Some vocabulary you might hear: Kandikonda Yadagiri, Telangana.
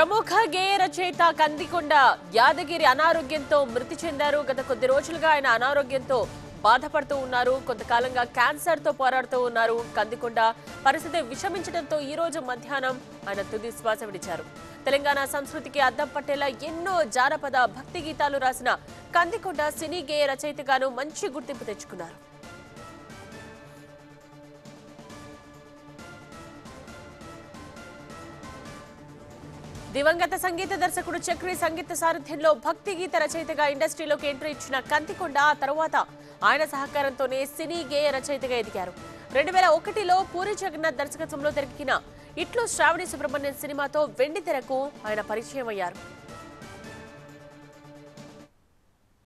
ప్రముఖ గేయ రచయిత కందికొండ యాదగిరి అనారోగ్యంతో మృతి చెందారు। గత కొద్ది రోజులుగా ఆయన అనారోగ్యంతో బాధపడుతూ ఉన్నారు। కొంతకాలంగా క్యాన్సర్ తో పోరాడుతూ ఉన్నారు। కందికొండ పరిస్థితి విషమించడంతో ఈ రోజు మధ్యాహ్నం ఆయన తుది శ్వాస విడిచారు। తెలంగాణ సంస్కృతికి అద్దం పట్టేలా ఎన్నో జానపద భక్తి గీతాలు రాసిన కందికొండ సినీ గేయ రచయితగాను మంచి గుర్తింపు తెచ్చుకున్నారు। दिवंगत संगीत दर्शकुडु चक्री संगीत सारथ्यंलो भक्ति गीत रचयितगा इंडस्ट्रीलोकी एंट्री इच्चिन कंदिकोंड आ तर्वात आयन सहकारंतोने सिनी गेय रचयितगा एदिगारु। 2001 लो पूरी जगन्नाथ दर्शकत्वंलो तेरक्किन इट्लो श्रावणी सुब्रह्मण्यम सिनिमातो वेंडितेరకు ఆయన పరిచయం అయ్యారు।